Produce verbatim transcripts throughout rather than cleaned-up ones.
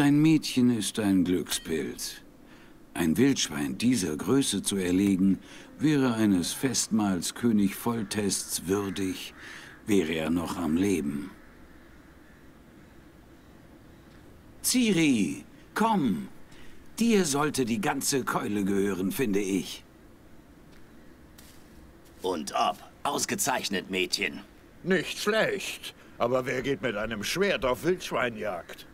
Dein Mädchen ist ein Glückspilz. Ein Wildschwein dieser Größe zu erlegen, wäre eines Festmahls König Voltests würdig, wäre er noch am Leben. Ciri, komm! Dir sollte die ganze Keule gehören, finde ich. Und ob. Ausgezeichnet, Mädchen. Nicht schlecht. Aber wer geht mit einem Schwert auf Wildschweinjagd?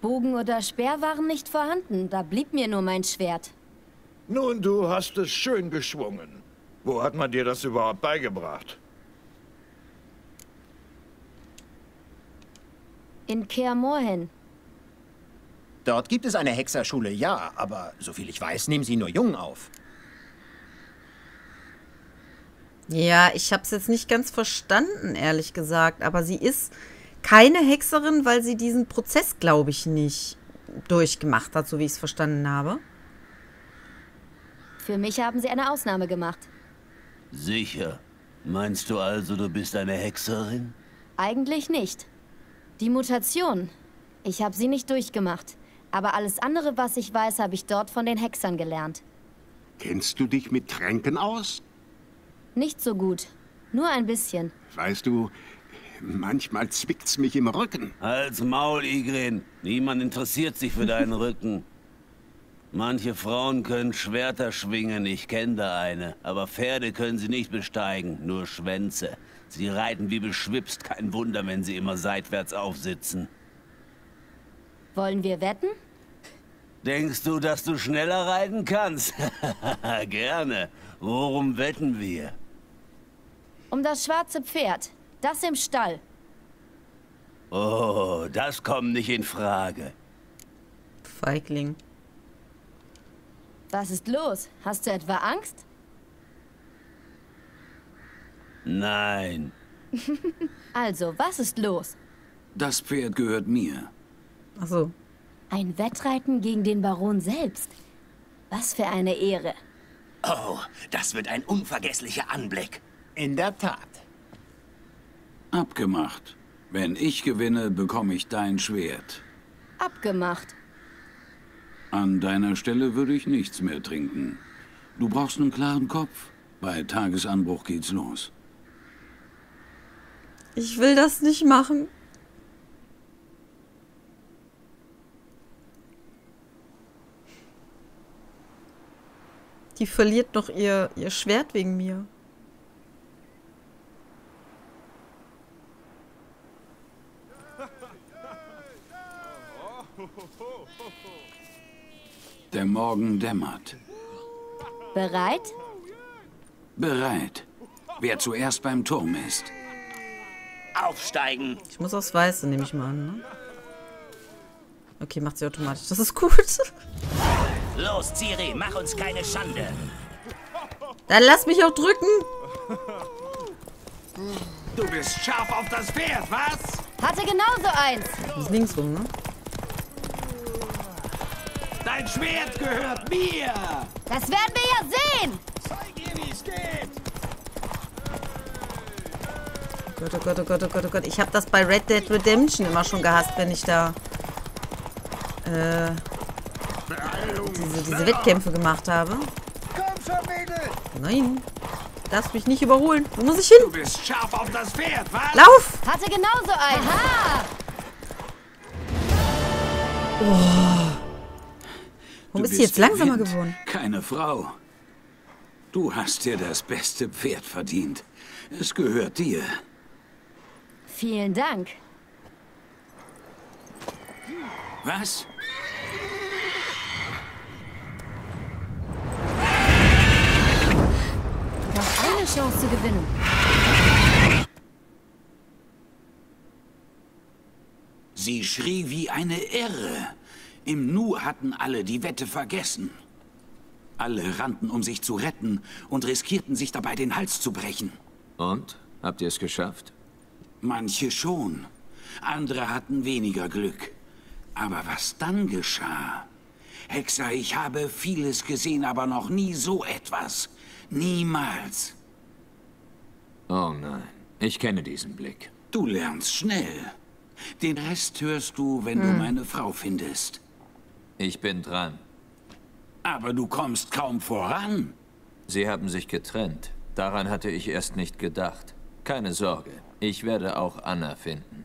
Bogen oder Speer waren nicht vorhanden. Da blieb mir nur mein Schwert. Nun, du hast es schön geschwungen. Wo hat man dir das überhaupt beigebracht? In Kaer Morhen. Dort gibt es eine Hexerschule, ja. Aber soviel ich weiß, nehmen sie nur Jungen auf. Ja, ich habe es jetzt nicht ganz verstanden, ehrlich gesagt. Aber sie ist keine Hexerin, weil sie diesen Prozess, glaube ich, nicht durchgemacht hat, so wie ich es verstanden habe. Für mich haben sie eine Ausnahme gemacht. Sicher. Meinst du also, du bist eine Hexerin? Eigentlich nicht. Die Mutation. Ich habe sie nicht durchgemacht. Aber alles andere, was ich weiß, habe ich dort von den Hexern gelernt. Kennst du dich mit Tränken aus? Nicht so gut. Nur ein bisschen. Weißt du, manchmal zwickt's mich im Rücken. Halt's Maul, Igrin. Niemand interessiert sich für deinen Rücken. Manche Frauen können Schwerter schwingen, ich kenne da eine. Aber Pferde können sie nicht besteigen, nur Schwänze. Sie reiten wie beschwipst, kein Wunder, wenn sie immer seitwärts aufsitzen. Wollen wir wetten? Denkst du, dass du schneller reiten kannst? Gerne. Worum wetten wir? Um das schwarze Pferd. Das im Stall. Oh, das kommt nicht in Frage. Feigling. Was ist los? Hast du etwa Angst? Nein. Also, was ist los? Das Pferd gehört mir. Ach so. Ein Wettreiten gegen den Baron selbst. Was für eine Ehre. Oh, das wird ein unvergesslicher Anblick. In der Tat. Abgemacht. Wenn ich gewinne, bekomme ich dein Schwert. Abgemacht. An deiner Stelle würde ich nichts mehr trinken. Du brauchst einen klaren Kopf. Bei Tagesanbruch geht's los. Ich will das nicht machen. Die verliert noch ihr, ihr Schwert wegen mir. Der Morgen dämmert. Bereit? Bereit. Wer zuerst beim Turm ist. Aufsteigen. Ich muss aufs Weiße, nehme ich mal an. Ne? Okay, macht sie automatisch. Das ist gut. Los, Ciri, mach uns keine Schande. Dann lass mich auch drücken. Du bist scharf auf das Pferd, was? Hatte genauso eins. Das ist links rum, ne? Dein Schwert gehört mir. Das werden wir ja sehen. Zeig ihr, wie es geht. Oh Gott, oh Gott, oh Gott, oh Gott, oh Gott. Ich habe das bei Red Dead Redemption immer schon gehasst, wenn ich da... Äh... Diese, diese Wettkämpfe gemacht habe. Komm schon, Mädel! Nein. Du darfst mich nicht überholen. Wo muss ich hin? Du bist scharf auf das Pferd, was? Lauf! Hatte genauso ein. Aha! Oh. Warum ist sie jetzt langsamer Wind, geworden? Keine Frau. Du hast dir das beste Pferd verdient. Es gehört dir. Vielen Dank. Was? Eine Chance zu gewinnen. Sie schrie wie eine Irre. Im Nu hatten alle die Wette vergessen. Alle rannten, um sich zu retten und riskierten, sich dabei den Hals zu brechen. Und? Habt ihr es geschafft? Manche schon. Andere hatten weniger Glück. Aber was dann geschah? Hexer, ich habe vieles gesehen, aber noch nie so etwas. Niemals. Oh nein, ich kenne diesen Blick. Du lernst schnell. Den Rest hörst du, wenn hm. du meine Frau findest. Ich bin dran. Aber du kommst kaum voran. Sie haben sich getrennt. Daran hatte ich erst nicht gedacht. Keine Sorge, ich werde auch Anna finden.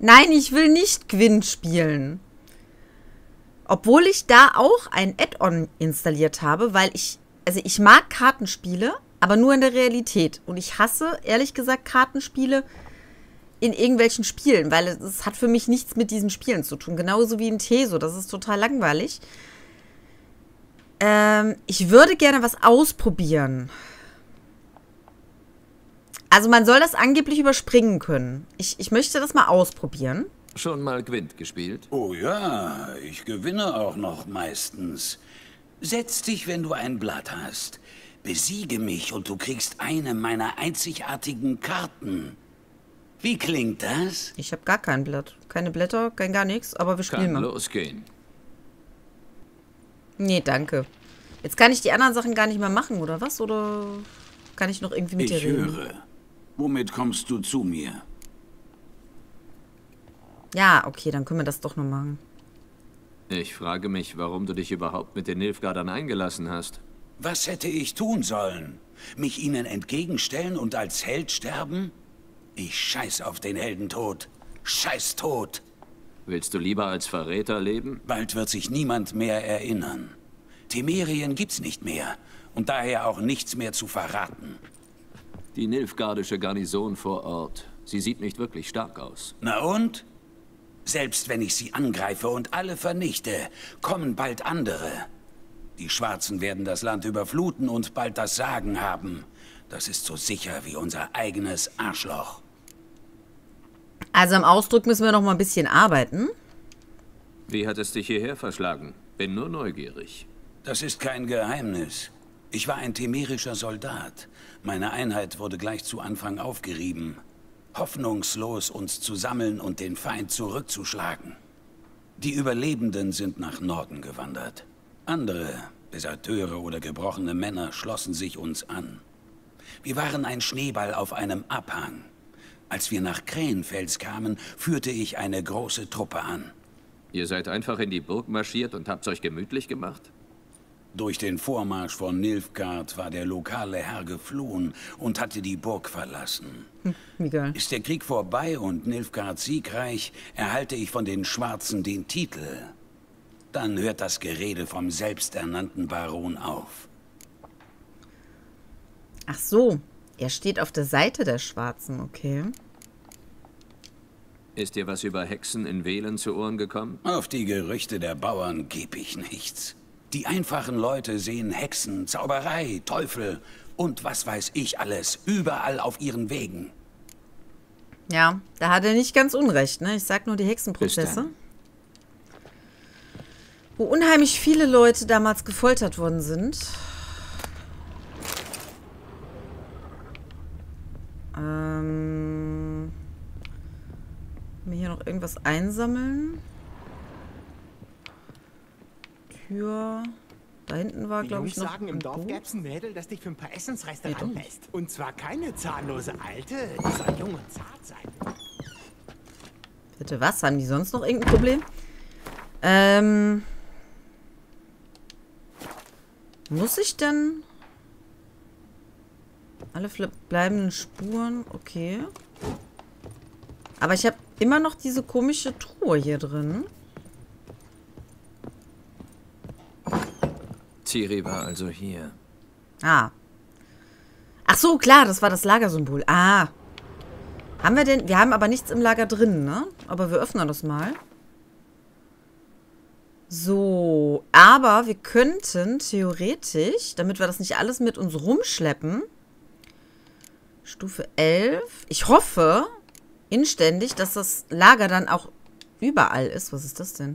Nein, ich will nicht Gwint spielen. Obwohl ich da auch ein Add-on installiert habe, weil ich... Also ich mag Kartenspiele, aber nur in der Realität. Und ich hasse, ehrlich gesagt, Kartenspiele in irgendwelchen Spielen, weil es hat für mich nichts mit diesen Spielen zu tun. Genauso wie in Teso, das ist total langweilig. Ähm, ich würde gerne was ausprobieren. Also man soll das angeblich überspringen können. Ich, ich möchte das mal ausprobieren. Schon mal Gwint gespielt? Oh ja, ich gewinne auch noch meistens. Setz dich, wenn du ein Blatt hast. Besiege mich und du kriegst eine meiner einzigartigen Karten. Wie klingt das? Ich habe gar kein Blatt. Keine Blätter, kein gar nichts, aber wir spielen mal. Kann losgehen. Nee, danke. Jetzt kann ich die anderen Sachen gar nicht mehr machen, oder was? Oder kann ich noch irgendwie mit dir reden? Ich höre. Womit kommst du zu mir? Ja, okay, dann können wir das doch noch machen. Ich frage mich, warum du dich überhaupt mit den Nilfgaardern eingelassen hast. Was hätte ich tun sollen? Mich ihnen entgegenstellen und als Held sterben? Ich scheiß auf den Heldentod. Scheiß Tod. Willst du lieber als Verräter leben? Bald wird sich niemand mehr erinnern. Temerien gibt's nicht mehr und daher auch nichts mehr zu verraten. Die nilfgaardische Garnison vor Ort. Sie sieht nicht wirklich stark aus. Na und? Selbst wenn ich sie angreife und alle vernichte, kommen bald andere. Die Schwarzen werden das Land überfluten und bald das Sagen haben. Das ist so sicher wie unser eigenes Arschloch. Also am Ausdruck müssen wir noch mal ein bisschen arbeiten. Wie hat es dich hierher verschlagen? Bin nur neugierig. Das ist kein Geheimnis. Ich war ein temerischer Soldat. Meine Einheit wurde gleich zu Anfang aufgerieben. Hoffnungslos, uns zu sammeln und den Feind zurückzuschlagen. Die Überlebenden sind nach Norden gewandert. Andere, Deserteure oder gebrochene Männer, schlossen sich uns an. Wir waren ein Schneeball auf einem Abhang. Als wir nach Krähenfels kamen, führte ich eine große Truppe an. Ihr seid einfach in die Burg marschiert und habt's euch gemütlich gemacht? Durch den Vormarsch von Nilfgaard war der lokale Herr geflohen und hatte die Burg verlassen. Hm, ist der Krieg vorbei und Nilfgaard siegreich, erhalte ich von den Schwarzen den Titel. Dann hört das Gerede vom selbsternannten Baron auf. Ach so, er steht auf der Seite der Schwarzen, okay. Ist dir was über Hexen in Velen zu Ohren gekommen? Auf die Gerüchte der Bauern gebe ich nichts. Die einfachen Leute sehen Hexen, Zauberei, Teufel und was weiß ich alles, überall auf ihren Wegen. Ja, da hat er nicht ganz unrecht, ne? Ich sag nur die Hexenprozesse. Wo unheimlich viele Leute damals gefoltert worden sind. Ähm... Mir hier noch irgendwas einsammeln. Tür. Da hinten war, glaube ich, noch sagen, im Dorf gäb's ein Mädel, das dich für ein paar Essensreste ranlässt. Und zwar keine zahnlose Alte, die soll jung und zart sein. Bitte was? Haben die sonst noch irgendein Problem? Ähm... Muss ich denn... Alle bleibenden Spuren, okay. Aber ich habe immer noch diese komische Truhe hier drin. Ciri war also hier. Ah. Ach so, klar, das war das Lagersymbol. Ah. Haben wir denn... Wir haben aber nichts im Lager drin, ne? Aber wir öffnen das mal. So. Aber wir könnten theoretisch, damit wir das nicht alles mit uns rumschleppen... Stufe elf. Ich hoffe inständig, dass das Lager dann auch überall ist. Was ist das denn?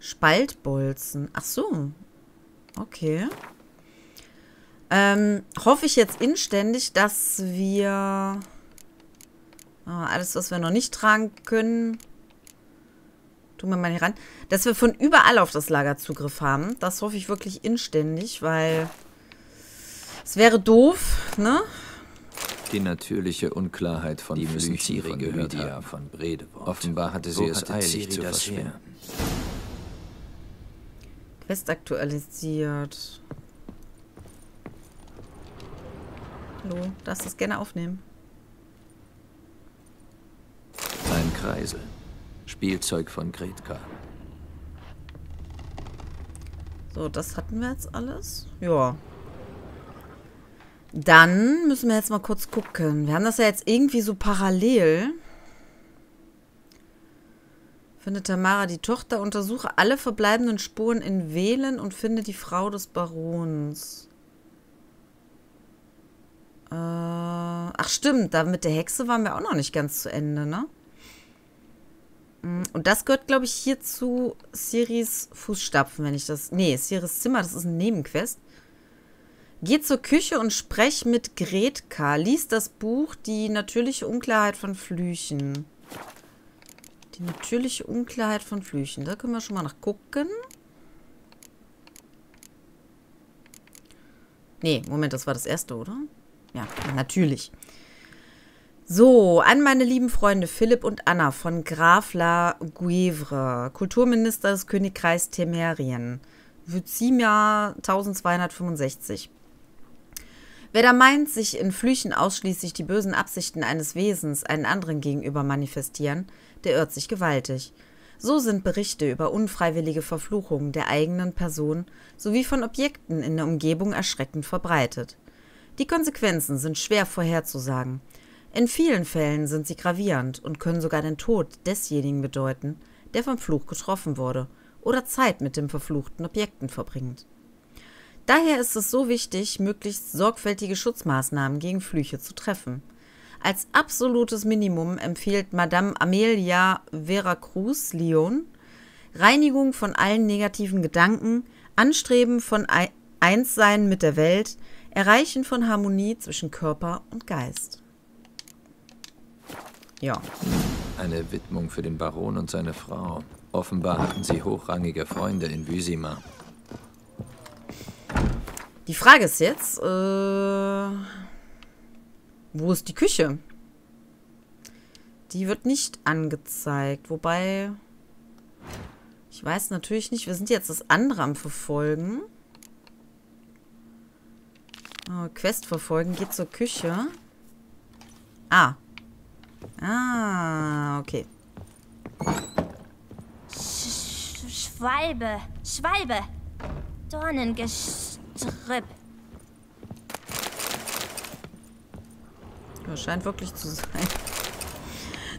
Spaltbolzen. Ach so. Okay. Ähm, hoffe ich jetzt inständig, dass wir... Oh, alles, was wir noch nicht tragen können... Tun wir mal hier ran. Dass wir von überall auf das Lager Zugriff haben. Das hoffe ich wirklich inständig, weil... Es wäre doof, ne? Die natürliche Unklarheit von Flüchen Ciri gehört haben. Von Bredewort. Offenbar hatte sie es eilig zu verschwinden. Quest aktualisiert. Hallo, darfst du es gerne aufnehmen? Ein Kreisel. Spielzeug von Gretka. So, das hatten wir jetzt alles. Ja. Dann müssen wir jetzt mal kurz gucken. Wir haben das ja jetzt irgendwie so parallel. Findet Tamara die Tochter, untersuche alle verbleibenden Spuren in Velen und finde die Frau des Barons. Äh, ach stimmt, da mit der Hexe waren wir auch noch nicht ganz zu Ende, ne? Und das gehört, glaube ich, hier zu Ciris Fußstapfen, wenn ich das... Nee, Ciris Zimmer, das ist eine Nebenquest. Geh zur Küche und sprech mit Gretka. Lies das Buch Die natürliche Unklarheit von Flüchen. Die natürliche Unklarheit von Flüchen. Da können wir schon mal nachgucken. Nee, Moment, das war das erste, oder? Ja, natürlich. So, an meine lieben Freunde Philipp und Anna von Graf La Guévre, Kulturminister des Königreichs Temerien. Vysima zwölfhundertfünfundsechzig. Wer da meint, sich in Flüchen ausschließlich die bösen Absichten eines Wesens einen anderen gegenüber manifestieren, der irrt sich gewaltig. So sind Berichte über unfreiwillige Verfluchungen der eigenen Person sowie von Objekten in der Umgebung erschreckend verbreitet. Die Konsequenzen sind schwer vorherzusagen. In vielen Fällen sind sie gravierend und können sogar den Tod desjenigen bedeuten, der vom Fluch getroffen wurde oder Zeit mit dem verfluchten Objekten verbringt. Daher ist es so wichtig, möglichst sorgfältige Schutzmaßnahmen gegen Flüche zu treffen. Als absolutes Minimum empfiehlt Madame Amelia Vera Cruz Lyon Reinigung von allen negativen Gedanken, Anstreben von Einssein mit der Welt, Erreichen von Harmonie zwischen Körper und Geist. Ja. Eine Widmung für den Baron und seine Frau. Offenbar hatten sie hochrangige Freunde in Vysima. Die Frage ist jetzt, äh, wo ist die Küche? Die wird nicht angezeigt, wobei, ich weiß natürlich nicht, wir sind jetzt das andere am Verfolgen. Oh, Quest verfolgen, geht zur Küche. Ah. Ah, okay. Sch Schwalbe, Schwalbe, Dornengesch... Trip. Ja, scheint wirklich zu sein.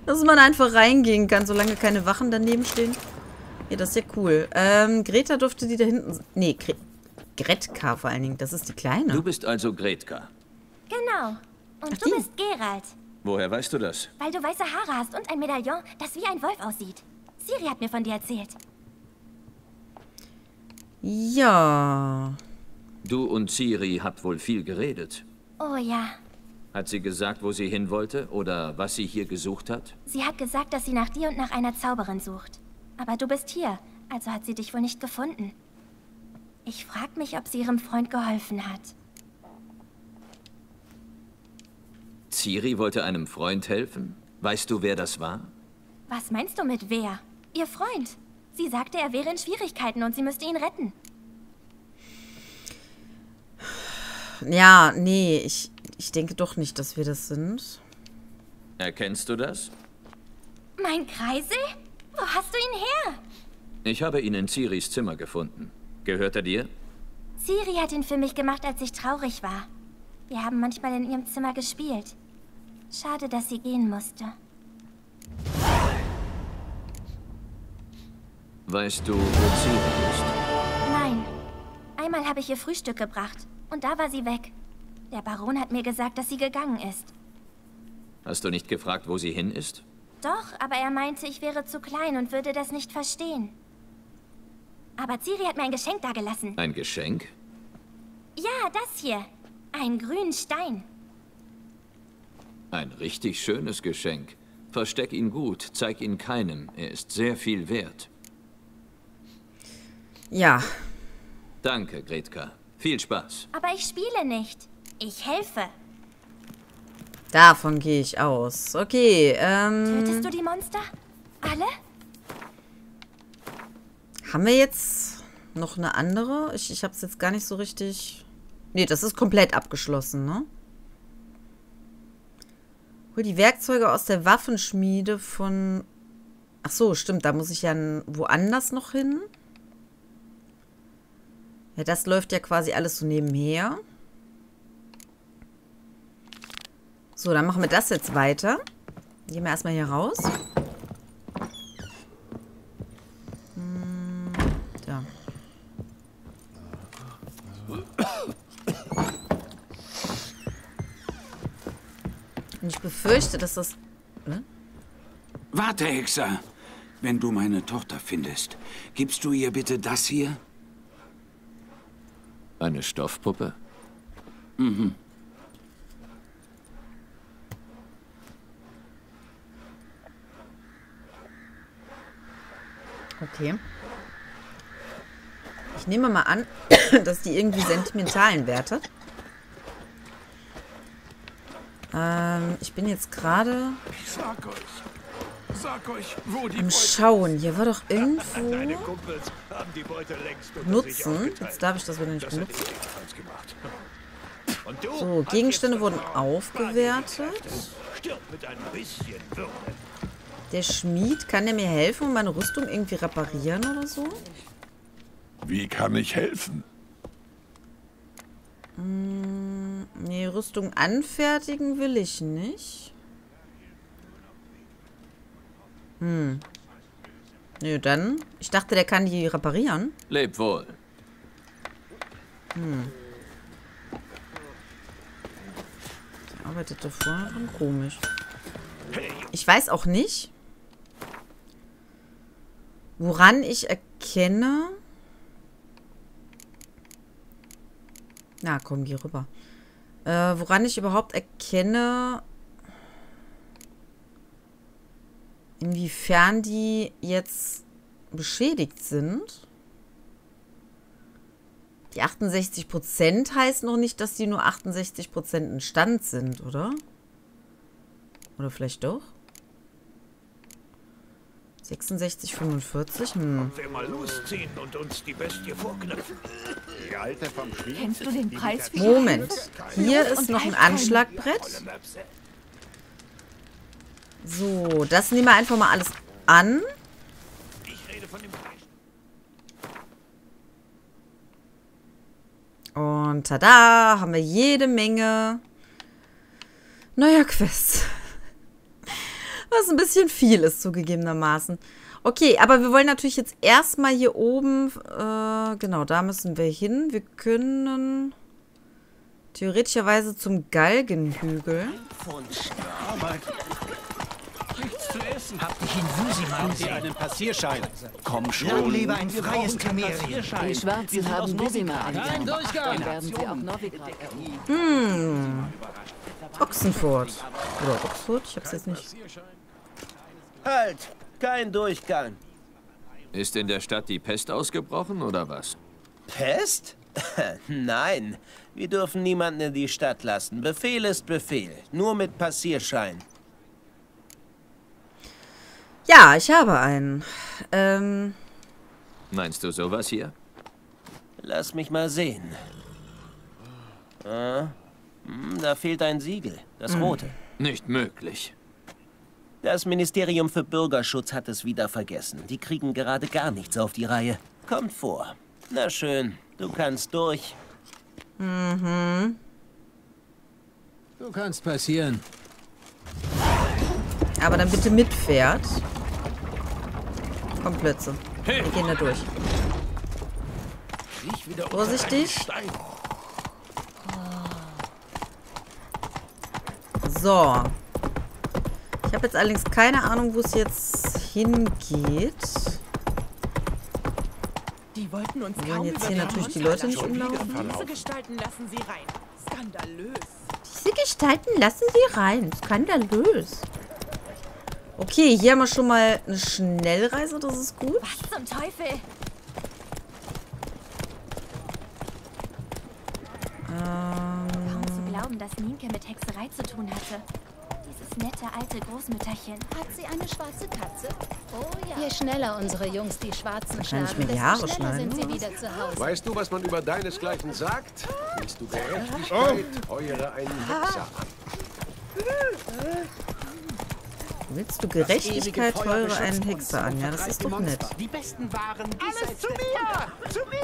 Dass man einfach reingehen kann, solange keine Wachen daneben stehen. Ja, das ist ja cool. Ähm, Greta durfte die da hinten... Nee, Gre Gretka vor allen Dingen. Das ist die Kleine. Du bist also Gretka. Genau. Und Ach, du die? bist Geralt. Woher weißt du das? Weil du weiße Haare hast und ein Medaillon, das wie ein Wolf aussieht. Ciri hat mir von dir erzählt. Ja... Du und Ciri habt wohl viel geredet. Oh ja. Hat sie gesagt, wo sie hin wollte oder was sie hier gesucht hat? Sie hat gesagt, dass sie nach dir und nach einer Zauberin sucht. Aber du bist hier, also hat sie dich wohl nicht gefunden. Ich frag mich, ob sie ihrem Freund geholfen hat. Ciri wollte einem Freund helfen? Weißt du, wer das war? Was meinst du mit wer? Ihr Freund. Sie sagte, er wäre in Schwierigkeiten und sie müsste ihn retten. Ja, nee, ich, ich denke doch nicht, dass wir das sind. Erkennst du das? Mein Kreisel? Wo hast du ihn her? Ich habe ihn in Ciris Zimmer gefunden. Gehört er dir? Ciri hat ihn für mich gemacht, als ich traurig war. Wir haben manchmal in ihrem Zimmer gespielt. Schade, dass sie gehen musste. Weißt du, wo Ciri ist? Nein. Einmal habe ich ihr Frühstück gebracht. Und da war sie weg. Der Baron hat mir gesagt, dass sie gegangen ist. Hast du nicht gefragt, wo sie hin ist? Doch, aber er meinte, ich wäre zu klein und würde das nicht verstehen. Aber Ciri hat mir ein Geschenk dagelassen. Ein Geschenk? Ja, das hier. Einen grünen Stein. Ein richtig schönes Geschenk. Versteck ihn gut, zeig ihn keinem. Er ist sehr viel wert. Ja. Danke, Gretka. Viel Spaß. Aber ich spiele nicht. Ich helfe. Davon gehe ich aus. Okay, ähm... Tötest du die Monster? Alle? Haben wir jetzt noch eine andere? Ich, ich habe es jetzt gar nicht so richtig... Nee, das ist komplett abgeschlossen, ne? Hol die Werkzeuge aus der Waffenschmiede von... Ach so, stimmt, da muss ich ja woanders noch hin. Ja, das läuft ja quasi alles so nebenher. So, dann machen wir das jetzt weiter. Gehen wir erstmal hier raus. Hm, da. Und ich befürchte, dass das... Ne? Warte, Hexer. Wenn du meine Tochter findest, gibst du ihr bitte das hier? Eine Stoffpuppe? Mhm. Okay. Ich nehme mal an, dass die irgendwie sentimentalen Werte. Ähm, ich bin jetzt gerade... Sag euch, sag euch, wo die Beute Schauen. Hier war doch irgendwo... Deine Kumpels haben die Beute längst unter nutzen. Jetzt darf ich das wieder nicht benutzen. So, Gegenstände wurden aufgewertet. Der Schmied, kann der mir helfen und meine Rüstung irgendwie reparieren oder so? Wie kann ich helfen? Hm, nee, Rüstung anfertigen will ich nicht. Hm. Nee, dann. Ich dachte, der kann die reparieren. Leb wohl. Hm. Der arbeitet davor. Komisch. Ich weiß auch nicht... Woran ich erkenne... Na, komm, geh rüber. Äh, woran ich überhaupt erkenne... Inwiefern die jetzt beschädigt sind. Die achtundsechzig Prozent heißt noch nicht, dass die nur achtundsechzig Prozent in Stand sind, oder? Oder vielleicht doch? sechsundsechzig, fünfundvierzig, hm. Ob wir mal losziehen und uns die Bestie vorknüpfen. Die alte vom Schmied. Kennst du den Preis für Moment. Hier ist noch ein Anschlagbrett. So, das nehmen wir einfach mal alles an. Und tada, haben wir jede Menge neuer Quests. Was ein bisschen viel ist, zugegebenermaßen. Okay, aber wir wollen natürlich jetzt erstmal hier oben... Äh, genau, da müssen wir hin. Wir können theoretischerweise zum Galgenhügel. Zu essen. Hab dich in Vysima. Haben Sie einen Passierschein? Komm schon. Lang lebe ein freies Temerien. Die Schwarzen haben Vysima angenommen. Dann werden sie auch Novigrad erhoben. Hm. Oxenfort. Oder Oxford? Ich hab's jetzt nicht. Halt! Kein Durchgang. Ist in der Stadt die Pest ausgebrochen, oder was? Pest? Nein. Wir dürfen niemanden in die Stadt lassen. Befehl ist Befehl. Nur mit Passierschein. Ja, ich habe einen. Ähm. Meinst du sowas hier? Lass mich mal sehen. Ah, da fehlt ein Siegel, das rote. Nicht möglich. Das Ministerium für Bürgerschutz hat es wieder vergessen. Die kriegen gerade gar nichts auf die Reihe. Kommt vor. Na schön, du kannst durch. Mhm. Du kannst passieren. Aber dann bitte mitfährt. Komm, Plötze. Wir gehen da durch. Vorsichtig. So. Ich habe jetzt allerdings keine Ahnung, wo es jetzt hingeht. Die wollten uns kaum jetzt hier natürlich die Leute nicht umlaufen. Diese Gestalten lassen sie rein. Skandalös. Diese Gestalten lassen sie rein. Skandalös. Okay, hier haben wir schon mal eine Schnellreise, das ist gut. Was zum Teufel? Ähm. Kaum zu glauben, dass Nienke mit Hexerei zu tun hatte. Das nette alte Großmütterchen. Hat sie eine schwarze Katze? Oh ja. Je schneller unsere Jungs die Schwarzen schlagen, desto schneller sind sie wieder zu Hause. Weißt du, was man über deinesgleichen sagt? Willst du Gerechtigkeit, heuere einen Hexer an. Willst du Gerechtigkeit, heuere einen Hexer an? Ja, das ist doch nett. Die besten waren alles zu mir! Zu mir!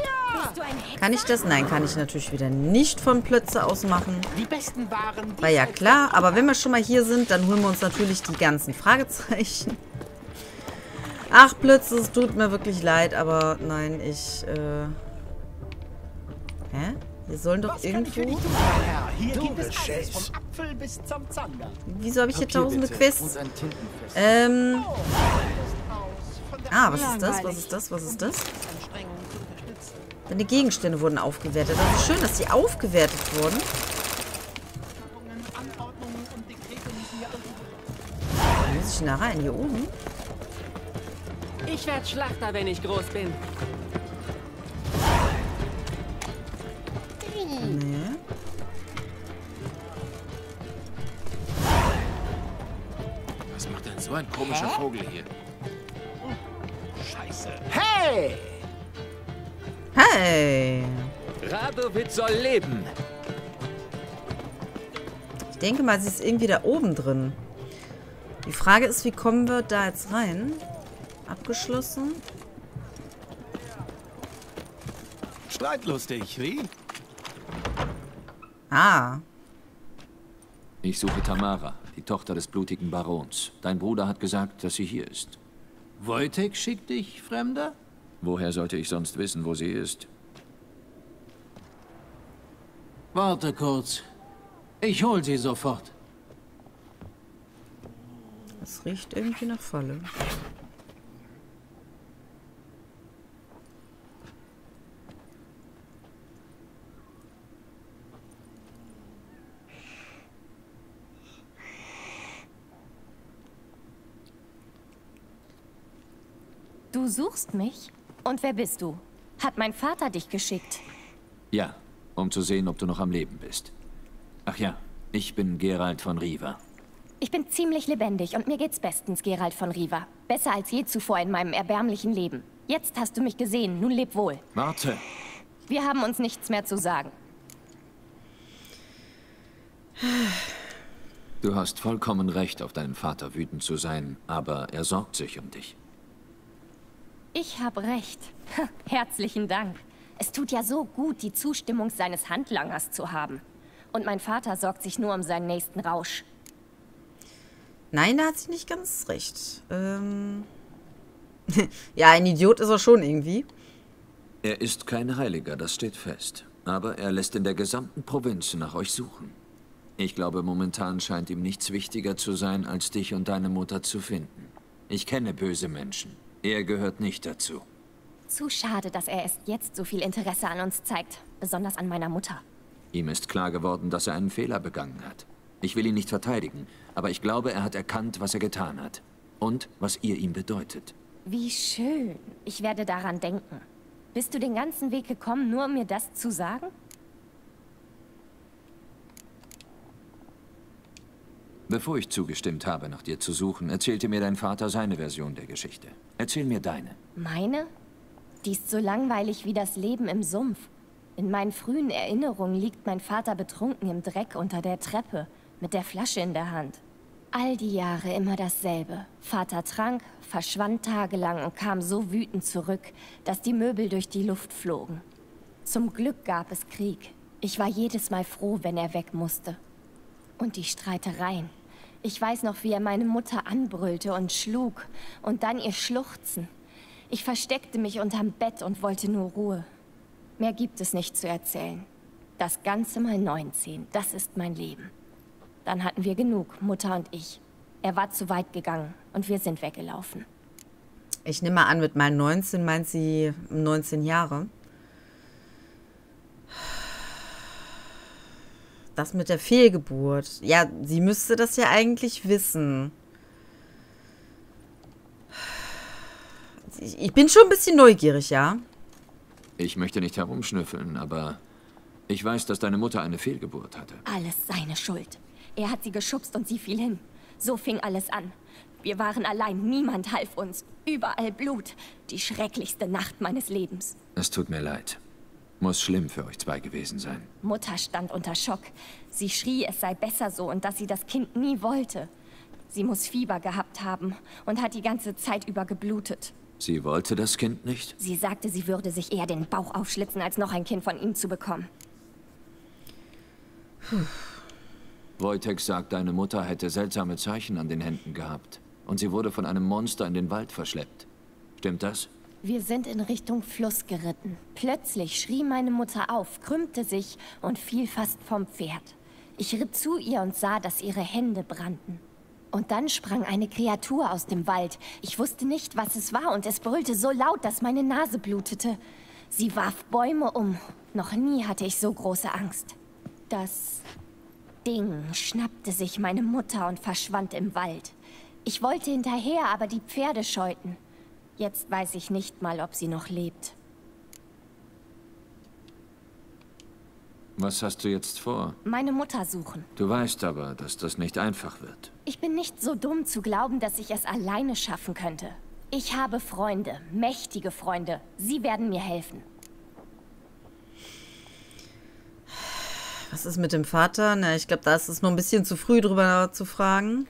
Kann ich das? Nein, kann ich natürlich wieder nicht von Plötze aus machen. Die besten waren. War ja klar, aber wenn wir schon mal hier sind, dann holen wir uns natürlich die ganzen Fragezeichen. Ach, Plötze, es tut mir wirklich leid, aber nein, ich, äh... Hä? Wir sollen doch was irgendwo... Tun, hier gibt es alles, vom Apfel bis zum Zander. Wieso habe ich hier tausende Quests? Ähm... Ah, was ist das? Was ist das? Was ist das? Deine Gegenstände wurden aufgewertet. Das ist schön, dass die aufgewertet wurden. Wo muss ich denn da rein? Hier oben? Ich werde Schlachter, wenn ich groß bin. Nee. Was macht denn so ein komischer Hä? Vogel hier? Scheiße. Hey! Hey! Radovid soll leben. Ich denke mal, sie ist irgendwie da oben drin. Die Frage ist, wie kommen wir da jetzt rein? Abgeschlossen. Streitlustig, wie? Ah. Ich suche Tamara, die Tochter des blutigen Barons. Dein Bruder hat gesagt, dass sie hier ist. Wojtek schickt dich, Fremder? Woher sollte ich sonst wissen, wo sie ist? Warte kurz. Ich hol sie sofort. Das riecht irgendwie nach Falle. Du suchst mich? Und wer bist du? Hat mein Vater dich geschickt? Ja, um zu sehen, ob du noch am Leben bist. Ach ja, ich bin Geralt von Riva. Ich bin ziemlich lebendig und mir geht's bestens, Geralt von Riva. Besser als je zuvor in meinem erbärmlichen Leben. Jetzt hast du mich gesehen, nun leb wohl. Warte! Wir haben uns nichts mehr zu sagen. Du hast vollkommen recht, auf deinen Vater wütend zu sein, aber er sorgt sich um dich. Ich habe recht. Herzlichen Dank. Es tut ja so gut, die Zustimmung seines Handlangers zu haben. Und mein Vater sorgt sich nur um seinen nächsten Rausch. Nein, da hat sie nicht ganz recht. Ähm ja, ein Idiot ist er schon irgendwie. Er ist kein Heiliger, das steht fest. Aber er lässt in der gesamten Provinz nach euch suchen. Ich glaube, momentan scheint ihm nichts wichtiger zu sein, als dich und deine Mutter zu finden. Ich kenne böse Menschen. Er gehört nicht dazu. Zu schade, dass er erst jetzt so viel Interesse an uns zeigt. Besonders an meiner Mutter. Ihm ist klar geworden, dass er einen Fehler begangen hat. Ich will ihn nicht verteidigen, aber ich glaube, er hat erkannt, was er getan hat. Und was ihr ihm bedeutet. Wie schön. Ich werde daran denken. Bist du den ganzen Weg gekommen, nur um mir das zu sagen? Bevor ich zugestimmt habe, nach dir zu suchen, erzählte mir dein Vater seine Version der Geschichte. Erzähl mir deine. Meine? Die ist so langweilig wie das Leben im Sumpf. In meinen frühen Erinnerungen liegt mein Vater betrunken im Dreck unter der Treppe, mit der Flasche in der Hand. All die Jahre immer dasselbe. Vater trank, verschwand tagelang und kam so wütend zurück, dass die Möbel durch die Luft flogen. Zum Glück gab es Krieg. Ich war jedes Mal froh, wenn er weg musste. Und die Streitereien. Ich weiß noch, wie er meine Mutter anbrüllte und schlug und dann ihr Schluchzen. Ich versteckte mich unterm Bett und wollte nur Ruhe. Mehr gibt es nicht zu erzählen. Das Ganze mal neunzehn, das ist mein Leben. Dann hatten wir genug, Mutter und ich. Er war zu weit gegangen und wir sind weggelaufen. Ich nehme mal an, mit meinen neunzehn meint sie neunzehn Jahre. Das mit der Fehlgeburt. Ja, sie müsste das ja eigentlich wissen. Ich bin schon ein bisschen neugierig, ja? Ich möchte nicht herumschnüffeln, aber ich weiß, dass deine Mutter eine Fehlgeburt hatte. Alles seine Schuld. Er hat sie geschubst und sie fiel hin. So fing alles an. Wir waren allein, niemand half uns. Überall Blut. Die schrecklichste Nacht meines Lebens. Es tut mir leid. Muss schlimm für euch zwei gewesen sein. Mutter stand unter Schock. Sie schrie, es sei besser so und dass sie das Kind nie wollte. Sie muss Fieber gehabt haben und hat die ganze Zeit über geblutet. Sie wollte das Kind nicht? Sie sagte, sie würde sich eher den Bauch aufschlitzen, als noch ein Kind von ihm zu bekommen. Hm. Wojtek sagt, deine Mutter hätte seltsame Zeichen an den Händen gehabt. Und sie wurde von einem Monster in den Wald verschleppt. Stimmt das? Wir sind in Richtung Fluss geritten. Plötzlich schrie meine Mutter auf, krümmte sich und fiel fast vom Pferd. Ich ritt zu ihr und sah, dass ihre Hände brannten. Und dann sprang eine Kreatur aus dem Wald. Ich wusste nicht, was es war, und es brüllte so laut, dass meine Nase blutete. Sie warf Bäume um. Noch nie hatte ich so große Angst. Das Ding schnappte sich meine Mutter und verschwand im Wald. Ich wollte hinterher, aber die Pferde scheuten. Jetzt weiß ich nicht mal, ob sie noch lebt. Was hast du jetzt vor? Meine Mutter suchen. Du weißt aber, dass das nicht einfach wird. Ich bin nicht so dumm zu glauben, dass ich es alleine schaffen könnte. Ich habe Freunde, mächtige Freunde. Sie werden mir helfen. Was ist mit dem Vater? Na, ich glaube, da ist es noch ein bisschen zu früh, drüber zu fragen.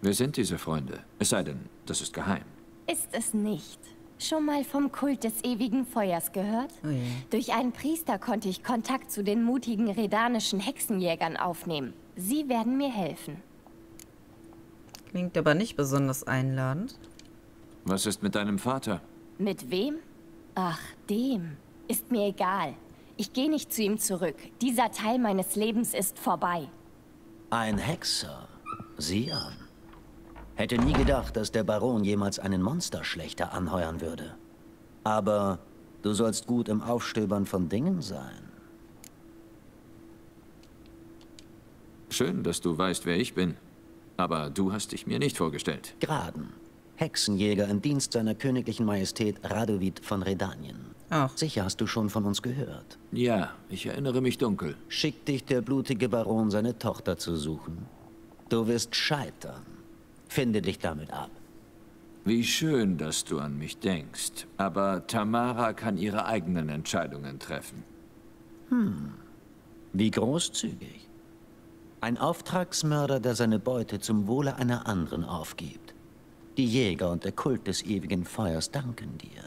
Wer sind diese Freunde? Es sei denn, das ist geheim. Ist es nicht. Schon mal vom Kult des ewigen Feuers gehört? Oh ja. Durch einen Priester konnte ich Kontakt zu den mutigen redanischen Hexenjägern aufnehmen. Sie werden mir helfen. Klingt aber nicht besonders einladend. Was ist mit deinem Vater? Mit wem? Ach, dem. Ist mir egal. Ich gehe nicht zu ihm zurück. Dieser Teil meines Lebens ist vorbei. Ein Hexer. Sieh an. Hätte nie gedacht, dass der Baron jemals einen Monsterschlächter anheuern würde. Aber du sollst gut im Aufstöbern von Dingen sein. Schön, dass du weißt, wer ich bin. Aber du hast dich mir nicht vorgestellt. Graden. Hexenjäger im Dienst seiner königlichen Majestät Radovid von Redanien. Oh. Sicher hast du schon von uns gehört. Ja, ich erinnere mich dunkel. Schickt dich der blutige Baron, seine Tochter zu suchen. Du wirst scheitern. Finde dich damit ab. Wie schön, dass du an mich denkst. Aber Tamara kann ihre eigenen Entscheidungen treffen. Hm. Wie großzügig. Ein Auftragsmörder, der seine Beute zum Wohle einer anderen aufgibt. Die Jäger und der Kult des ewigen Feuers danken dir.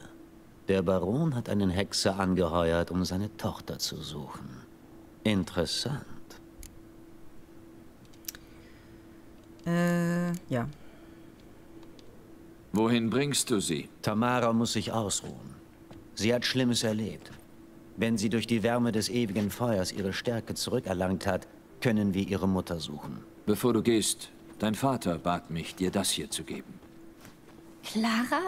Der Baron hat einen Hexer angeheuert, um seine Tochter zu suchen. Interessant. Äh, ja. Wohin bringst du sie? Tamara muss sich ausruhen. Sie hat Schlimmes erlebt. Wenn sie durch die Wärme des ewigen Feuers ihre Stärke zurückerlangt hat, können wir ihre Mutter suchen. Bevor du gehst, dein Vater bat mich, dir das hier zu geben. Clara?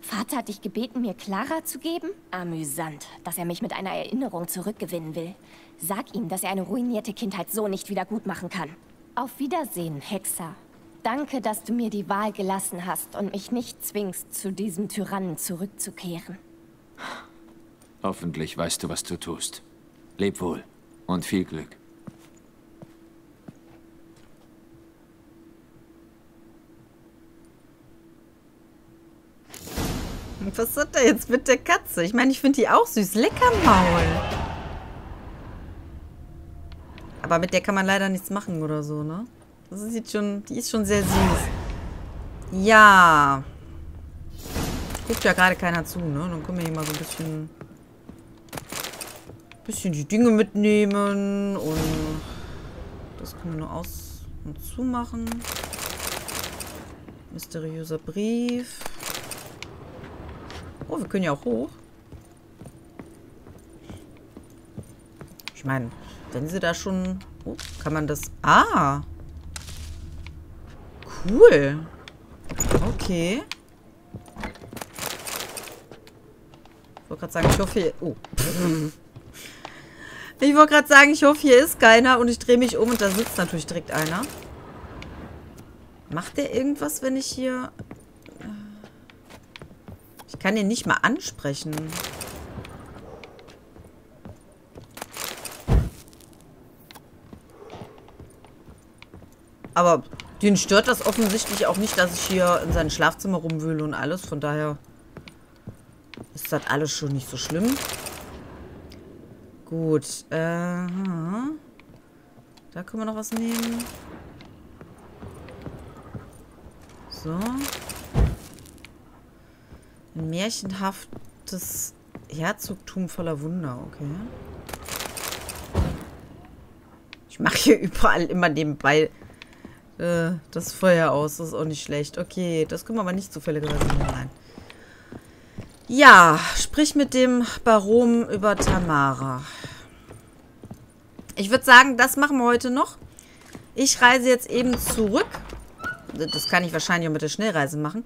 Vater hat dich gebeten, mir Clara zu geben? Amüsant, dass er mich mit einer Erinnerung zurückgewinnen will. Sag ihm, dass er eine ruinierte Kindheit so nicht wieder gut machen kann. Auf Wiedersehen, Hexer. Danke, dass du mir die Wahl gelassen hast und mich nicht zwingst, zu diesem Tyrannen zurückzukehren. Hoffentlich weißt du, was du tust. Leb wohl und viel Glück. Und was hat er jetzt mit der Katze? Ich meine, ich finde die auch süß. Lecker Maul. Aber mit der kann man leider nichts machen oder so, ne? Das sieht schon, die ist schon sehr süß. Ja. Guckt ja gerade keiner zu, ne? Dann können wir hier mal so ein bisschen, bisschen die Dinge mitnehmen. Und das können wir nur aus- und zu machen. Mysteriöser Brief. Oh, wir können ja auch hoch. Ich meine... Wenn sie da schon... Oh, kann man das... Ah! Cool! Okay. Ich wollte gerade sagen, ich hoffe hier... Oh. Ich wollte gerade sagen, ich hoffe, hier ist keiner. Und ich drehe mich um und da sitzt natürlich direkt einer. Macht der irgendwas, wenn ich hier... Ich kann den nicht mal ansprechen. Aber den stört das offensichtlich auch nicht, dass ich hier in seinem Schlafzimmer rumwühle und alles. Von daher ist das alles schon nicht so schlimm. Gut. Äh, da können wir noch was nehmen. So. Ein märchenhaftes Herzogtum voller Wunder. Okay. Ich mache hier überall immer nebenbei äh, das Feuer aus. Das ist auch nicht schlecht. Okay, das können wir aber nicht zufälligerweise rein. Ja, sprich mit dem Baron über Tamara. Ich würde sagen, das machen wir heute noch. Ich reise jetzt eben zurück. Das kann ich wahrscheinlich auch mit der Schnellreise machen.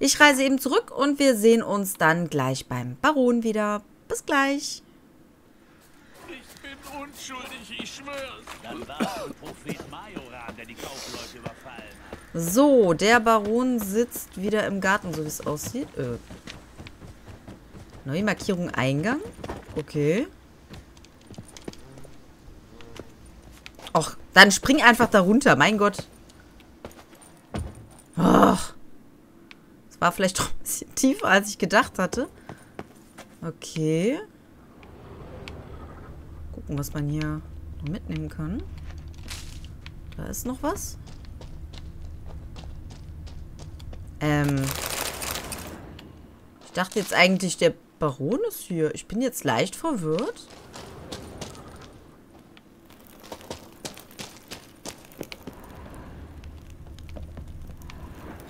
Ich reise eben zurück und wir sehen uns dann gleich beim Baron wieder. Bis gleich. Ich bin unschuldig, ich schwör's. Dann war es ein Prophet Majoran, der die Kaufleute überfallen hat. So, der Baron sitzt wieder im Garten, so wie es aussieht. Äh. Neue Markierung Eingang. Okay. Och, dann spring einfach da runter. Mein Gott. Ach. Das war vielleicht doch ein bisschen tiefer, als ich gedacht hatte. Okay. Gucken, was man hier noch mitnehmen kann. Da ist noch was. Ähm. Ich dachte jetzt eigentlich, der Baron ist hier. Ich bin jetzt leicht verwirrt.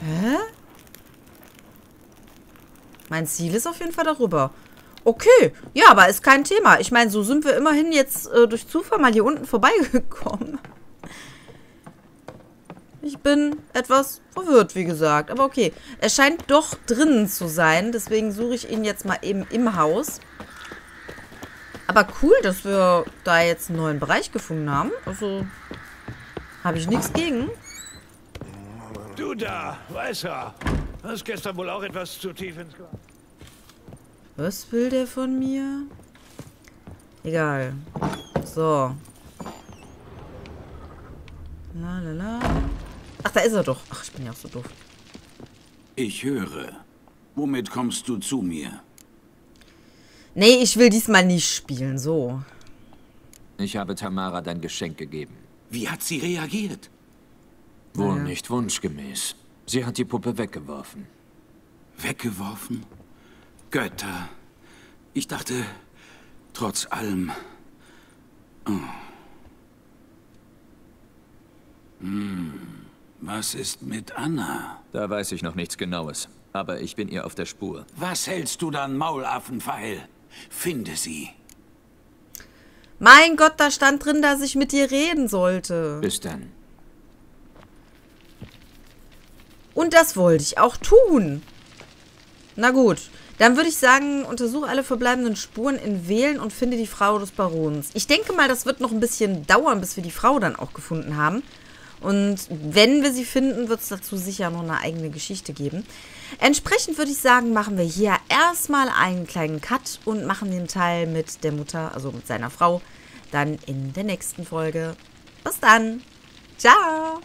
Hä? Mein Ziel ist auf jeden Fall darüber. Okay, ja, aber ist kein Thema. Ich meine, so sind wir immerhin jetzt äh, durch Zufall mal hier unten vorbeigekommen. Ich bin etwas verwirrt, wie gesagt. Aber okay, er scheint doch drinnen zu sein. Deswegen suche ich ihn jetzt mal eben im Haus. Aber cool, dass wir da jetzt einen neuen Bereich gefunden haben. Also, habe ich nichts gegen. Du da, Weißer. Hast gestern wohl auch etwas zu tief ins Glas. Was will der von mir? Egal. So. La la la. Ach, da ist er doch. Ach, ich bin ja auch so doof. Ich höre. Womit kommst du zu mir? Nee, ich will diesmal nicht spielen. So. Ich habe Tamara dein Geschenk gegeben. Wie hat sie reagiert? Wohl ja. Nicht wunschgemäß. Sie hat die Puppe weggeworfen. Weggeworfen? Götter. Ich dachte, trotz allem... Oh. Hm. Was ist mit Anna? Da weiß ich noch nichts Genaues, aber ich bin ihr auf der Spur. Was hältst du dann, Maulaffenpfeil? Finde sie. Mein Gott, da stand drin, dass ich mit dir reden sollte. Bis dann. Und das wollte ich auch tun. Na gut. Dann würde ich sagen, untersuche alle verbleibenden Spuren in Velen und finde die Frau des Barons. Ich denke mal, das wird noch ein bisschen dauern, bis wir die Frau dann auch gefunden haben. Und wenn wir sie finden, wird es dazu sicher noch eine eigene Geschichte geben. Entsprechend würde ich sagen, machen wir hier erstmal einen kleinen Cut und machen den Teil mit der Mutter, also mit seiner Frau, dann in der nächsten Folge. Bis dann. Ciao.